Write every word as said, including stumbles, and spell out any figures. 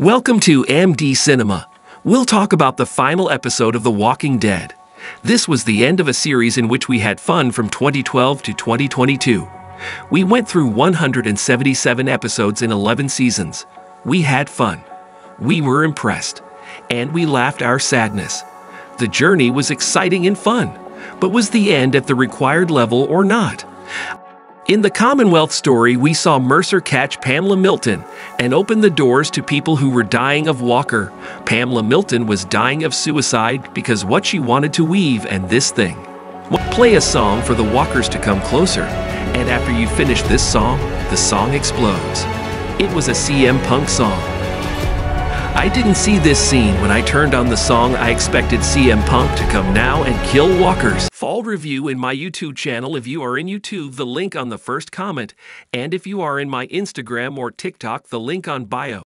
Welcome to M D Cinema. We'll talk about the final episode of The Walking Dead. This was the end of a series in which we had fun from twenty twelve to twenty twenty-two. We went through one hundred seventy-seven episodes in eleven seasons. We had fun. We were impressed. And we laughed our sadness. The journey was exciting and fun. But was the end at the required level or not? In the Commonwealth story, we saw Mercer catch Pamela Milton and open the doors to people who were dying of Walker. Pamela Milton was dying of suicide because what she wanted to weave and this thing. Play a song for the walkers to come closer, and after you finish this song, the song explodes. It was a C M Punk song. I didn't see this scene when I turned on the song. I expected C M Punk to come now and kill walkers. Fall review in my YouTube channel if you are in YouTube, the link on the first comment, and if you are in my Instagram or TikTok, the link on bio.